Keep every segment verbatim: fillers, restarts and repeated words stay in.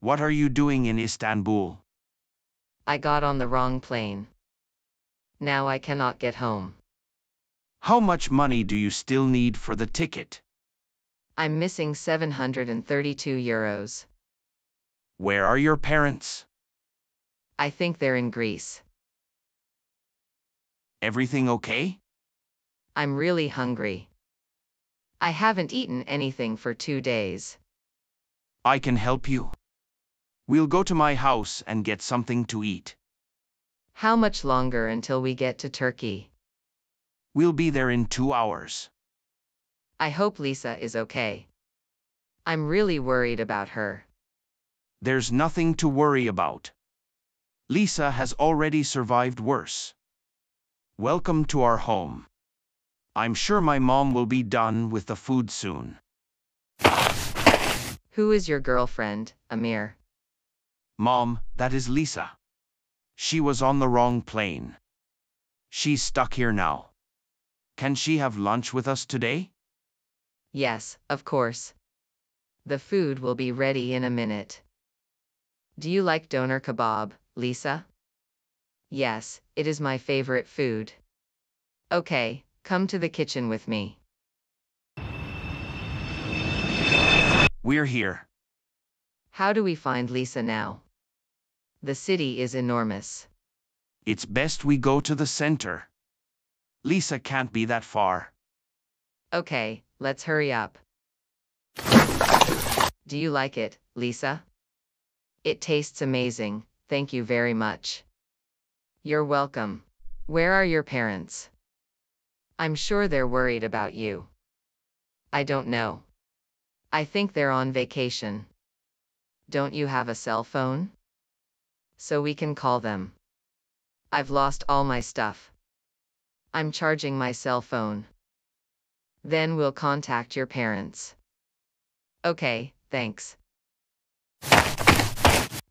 What are you doing in Istanbul? I got on the wrong plane. Now I cannot get home. How much money do you still need for the ticket? I'm missing seven hundred thirty-two euros. Where are your parents? I think they're in Greece. Everything okay? I'm really hungry. I haven't eaten anything for two days. I can help you. We'll go to my house and get something to eat. How much longer until we get to Turkey? We'll be there in two hours. I hope Lisa is okay. I'm really worried about her. There's nothing to worry about. Lisa has already survived worse. Welcome to our home. I'm sure my mom will be done with the food soon. Who is your girlfriend, Amir? Mom, that is Lisa. She was on the wrong plane. She's stuck here now. Can she have lunch with us today? Yes, of course. The food will be ready in a minute. Do you like doner kebab, Lisa? Yes, it is my favorite food. Okay, come to the kitchen with me. We're here. How do we find Lisa now? The city is enormous. It's best we go to the center. Lisa can't be that far. Okay, let's hurry up. Do you like it, Lisa? It tastes amazing, thank you very much. You're welcome. Where are your parents? I'm sure they're worried about you. I don't know. I think they're on vacation. Don't you have a cell phone? So we can call them. I've lost all my stuff. I'm charging my cell phone. Then we'll contact your parents. Okay, thanks.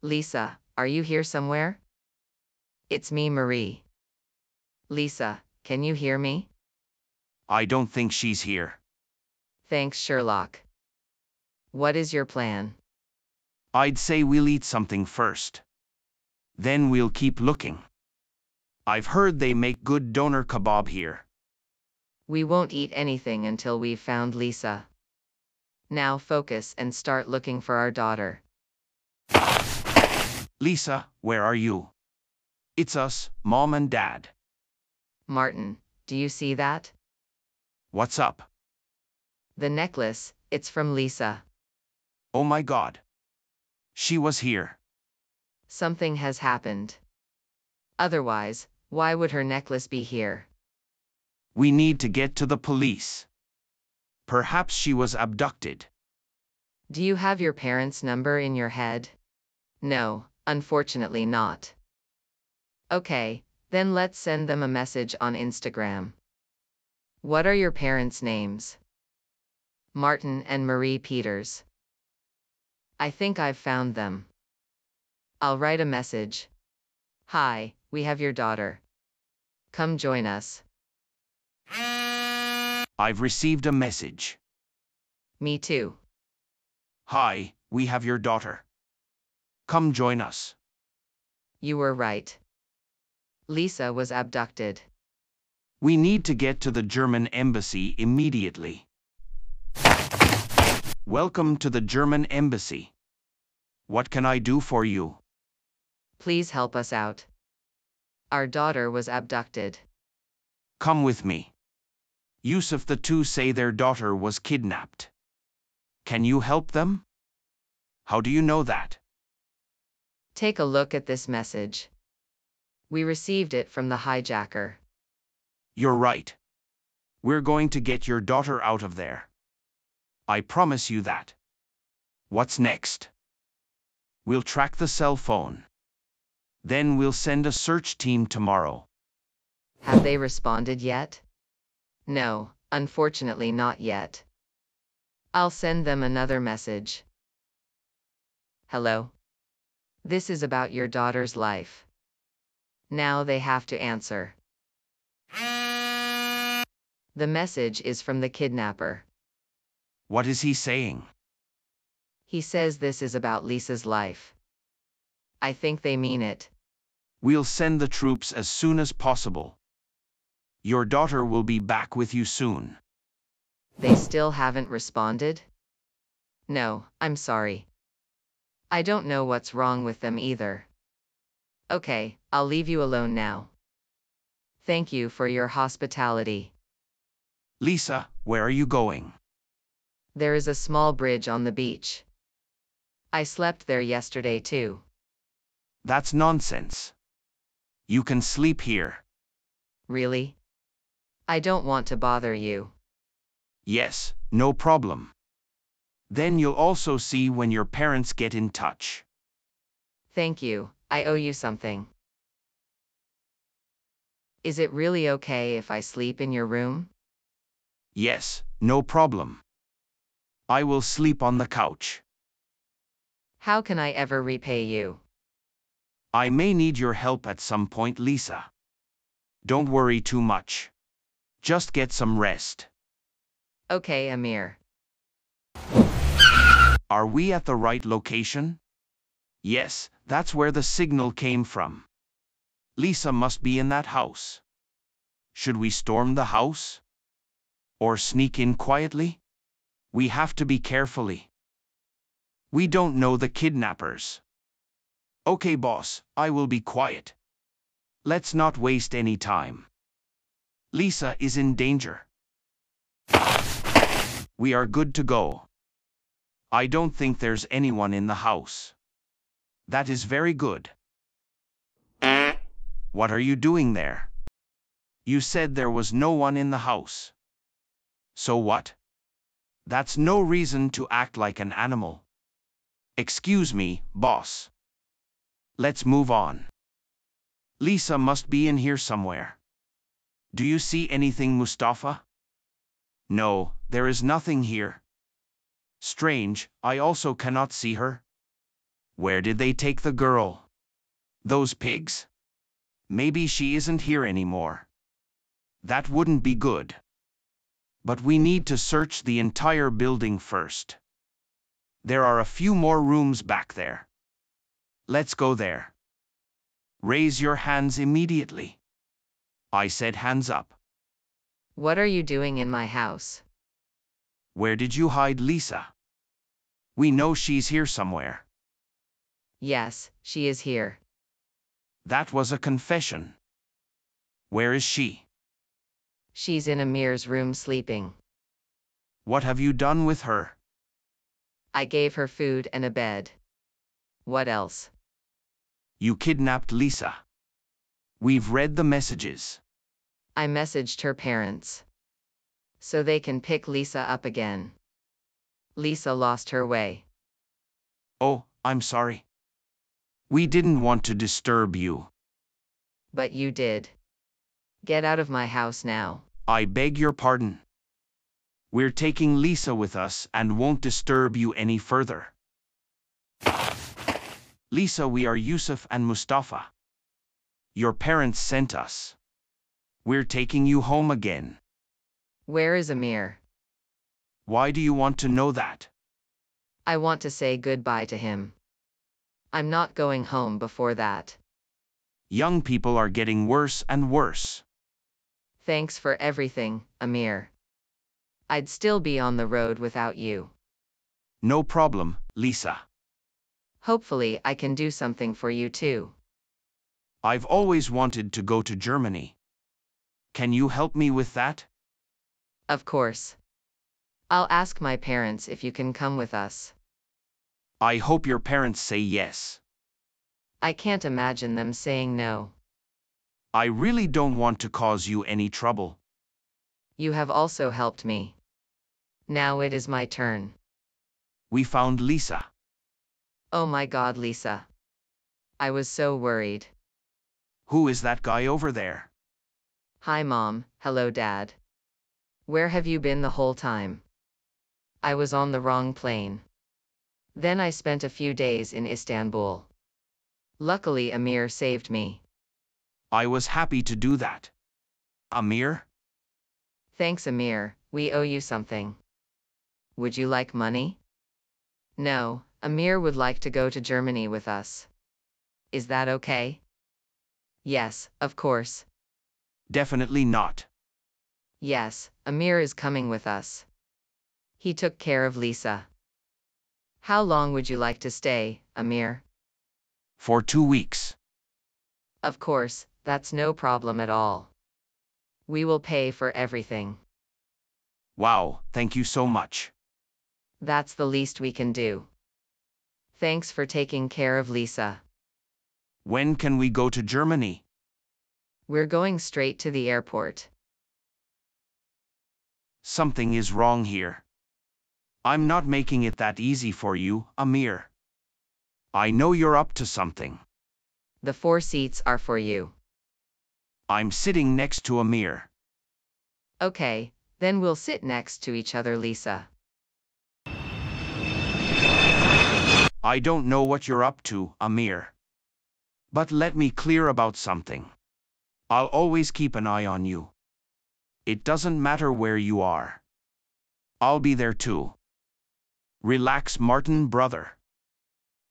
Lisa, are you here somewhere? It's me, Marie. Lisa, can you hear me? I don't think she's here. Thanks, Sherlock. What is your plan? I'd say we'll eat something first. Then we'll keep looking. I've heard they make good doner kebab here. We won't eat anything until we've found Lisa. Now focus and start looking for our daughter. Lisa, where are you? It's us, Mom and Dad. Martin, do you see that? What's up? The necklace, it's from Lisa. Oh my God. She was here. Something has happened. Otherwise, why would her necklace be here? We need to get to the police. Perhaps she was abducted. Do you have your parents' number in your head? No, unfortunately not. Okay, then let's send them a message on Instagram. What are your parents' names? Martin and Marie Peters. I think I've found them. I'll write a message. Hi, we have your daughter. Come join us. I've received a message. Me too. Hi, we have your daughter. Come join us. You were right. Lisa was abducted. We need to get to the German embassy immediately. Welcome to the German embassy. What can I do for you? Please help us out. Our daughter was abducted. Come with me. Yusuf, the two say their daughter was kidnapped. Can you help them? How do you know that? Take a look at this message. We received it from the hijacker. You're right. We're going to get your daughter out of there. I promise you that. What's next? We'll track the cell phone. Then we'll send a search team tomorrow. Have they responded yet? No, unfortunately not yet. I'll send them another message. Hello? This is about your daughter's life. Now they have to answer. The message is from the kidnapper. What is he saying? He says this is about Lisa's life. I think they mean it. We'll send the troops as soon as possible. Your daughter will be back with you soon. They still haven't responded? No, I'm sorry. I don't know what's wrong with them either. Okay, I'll leave you alone now. Thank you for your hospitality. Lisa, where are you going? There is a small bridge on the beach. I slept there yesterday too. That's nonsense. You can sleep here. Really? I don't want to bother you. Yes, no problem. Then you'll also see when your parents get in touch. Thank you, I owe you something. Is it really okay if I sleep in your room? Yes, no problem. I will sleep on the couch. How can I ever repay you? I may need your help at some point, Lisa. Don't worry too much. Just get some rest. Okay, Amir. Are we at the right location? Yes, that's where the signal came from. Lisa must be in that house. Should we storm the house? Or sneak in quietly? We have to be carefully. We don't know the kidnappers. Okay, boss, I will be quiet. Let's not waste any time. Lisa is in danger. We are good to go. I don't think there's anyone in the house. That is very good. What are you doing there? You said there was no one in the house. So what? That's no reason to act like an animal. Excuse me, boss. Let's move on. Lisa must be in here somewhere. Do you see anything, Mustafa? No, there is nothing here. Strange, I also cannot see her. Where did they take the girl? Those pigs? Maybe she isn't here anymore. That wouldn't be good. But we need to search the entire building first. There are a few more rooms back there. Let's go there. Raise your hands immediately. I said hands up. What are you doing in my house? Where did you hide Lisa? We know she's here somewhere. Yes, she is here. That was a confession. Where is she? She's in Amir's room sleeping. What have you done with her? I gave her food and a bed. What else? You kidnapped Lisa. We've read the messages. I messaged her parents, so they can pick Lisa up again. Lisa lost her way. Oh, I'm sorry. We didn't want to disturb you. But you did. Get out of my house now. I beg your pardon. We're taking Lisa with us and won't disturb you any further. Lisa, we are Yusuf and Mustafa. Your parents sent us. We're taking you home again. Where is Amir? Why do you want to know that? I want to say goodbye to him. I'm not going home before that. Young people are getting worse and worse. Thanks for everything, Amir. I'd still be on the road without you. No problem, Lisa. Hopefully I can do something for you too. I've always wanted to go to Germany. Can you help me with that? Of course. I'll ask my parents if you can come with us. I hope your parents say yes. I can't imagine them saying no. I really don't want to cause you any trouble. You have also helped me. Now it is my turn. We found Lisa. Oh my God, Lisa. I was so worried. Who is that guy over there? Hi, Mom. Hello, Dad. Where have you been the whole time? I was on the wrong plane. Then I spent a few days in Istanbul. Luckily, Amir saved me. I was happy to do that. Amir? Thanks, Amir. We owe you something. Would you like money? No, Amir would like to go to Germany with us. Is that okay? Yes, of course. Definitely not. Yes, Amir is coming with us. He took care of Lisa. How long would you like to stay, Amir? For two weeks. Of course, that's no problem at all. We will pay for everything. Wow, thank you so much. That's the least we can do. Thanks for taking care of Lisa. When can we go to Germany? We're going straight to the airport. Something is wrong here. I'm not making it that easy for you, Amir. I know you're up to something. The four seats are for you. I'm sitting next to Amir. Okay, then we'll sit next to each other, Lisa. I don't know what you're up to, Amir. But let me clear about something. I'll always keep an eye on you. It doesn't matter where you are. I'll be there too. Relax, Martin, brother.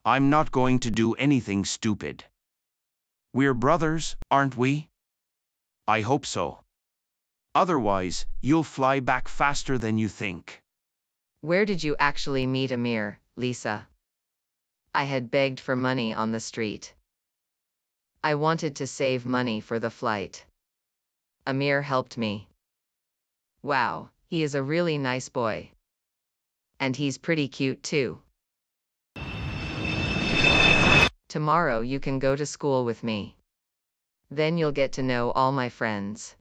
I'm not going to do anything stupid. We're brothers, aren't we? I hope so. Otherwise, you'll fly back faster than you think. Where did you actually meet Amir, Lisa? I had begged for money on the street. I wanted to save money for the flight. Amir helped me. Wow, he is a really nice boy. And he's pretty cute too. Tomorrow you can go to school with me. Then you'll get to know all my friends.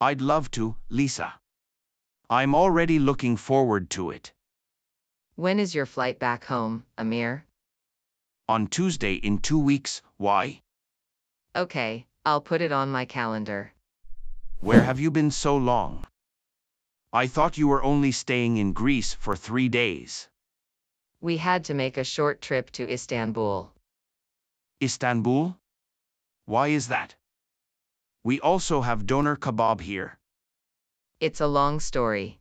I'd love to, Lisa. I'm already looking forward to it. When is your flight back home, Amir? On Tuesday in two weeks, why? Okay, I'll put it on my calendar. Where have you been so long? I thought you were only staying in Greece for three days. We had to make a short trip to Istanbul. Istanbul? Why is that? We also have doner kebab here. It's a long story.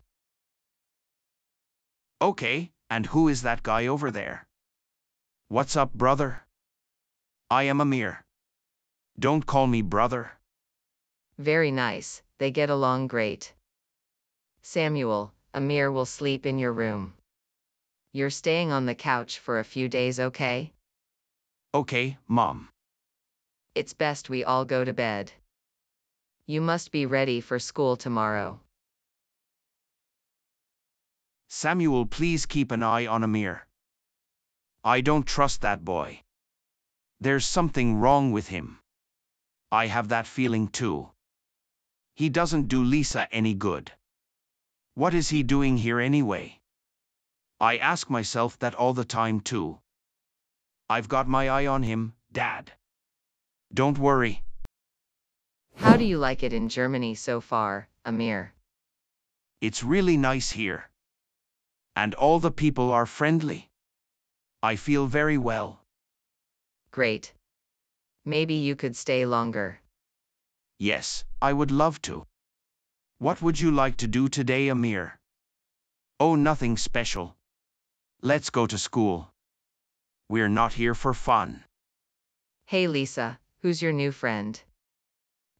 Okay, and who is that guy over there? What's up, brother? I am Amir. Don't call me brother. Very nice, they get along great. Samuel, Amir will sleep in your room. You're staying on the couch for a few days, okay? Okay, Mom. It's best we all go to bed. You must be ready for school tomorrow. Samuel, please keep an eye on Amir. I don't trust that boy. There's something wrong with him. I have that feeling too. He doesn't do Lisa any good. What is he doing here anyway? I ask myself that all the time too. I've got my eye on him, Dad. Don't worry. How do you like it in Germany so far, Amir? It's really nice here. And all the people are friendly. I feel very well. Great. Maybe you could stay longer. Yes, I would love to. What would you like to do today, Amir? Oh, nothing special. Let's go to school. We're not here for fun. Hey, Lisa, who's your new friend?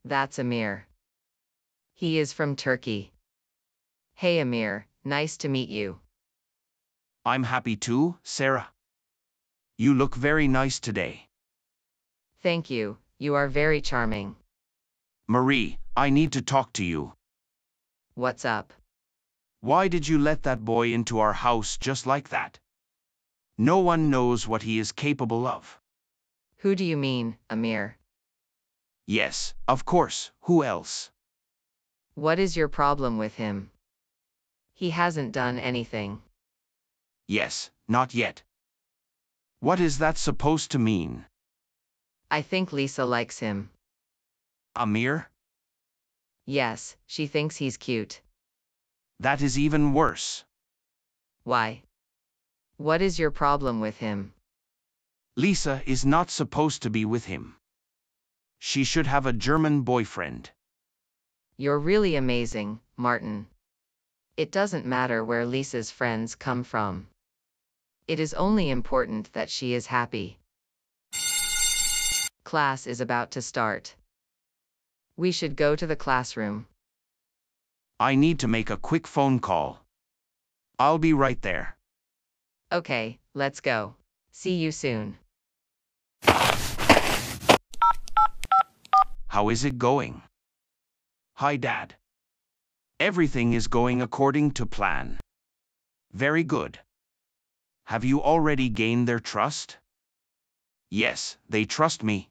That's Amir. He is from Turkey. Hey, Amir, nice to meet you. I'm happy too, Sarah. You look very nice today. Thank you, you are very charming. Marie, I need to talk to you. What's up? Why did you let that boy into our house just like that? No one knows what he is capable of. Who do you mean, Amir? Yes, of course, who else? What is your problem with him? He hasn't done anything. Yes, not yet. What is that supposed to mean? I think Lisa likes him. Amir? Yes, she thinks he's cute. That is even worse. Why? What is your problem with him? Lisa is not supposed to be with him. She should have a German boyfriend. You're really amazing, Martin. It doesn't matter where Lisa's friends come from. It is only important that she is happy. Class is about to start. We should go to the classroom. I need to make a quick phone call. I'll be right there. Okay, let's go. See you soon. How is it going? Hi, Dad. Everything is going according to plan. Very good. Have you already gained their trust? Yes, they trust me.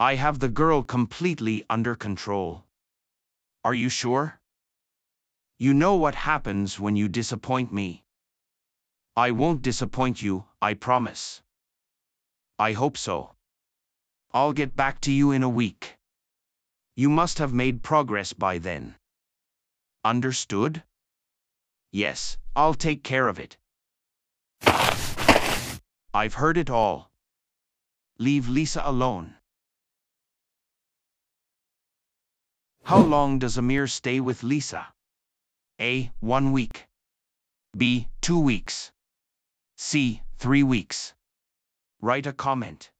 I have the girl completely under control. Are you sure? You know what happens when you disappoint me. I won't disappoint you, I promise. I hope so. I'll get back to you in a week. You must have made progress by then. Understood? Yes, I'll take care of it. I've heard it all. Leave Lisa alone. How long does Amir stay with Lisa? A. One week. B. Two weeks. C. Three weeks. Write a comment.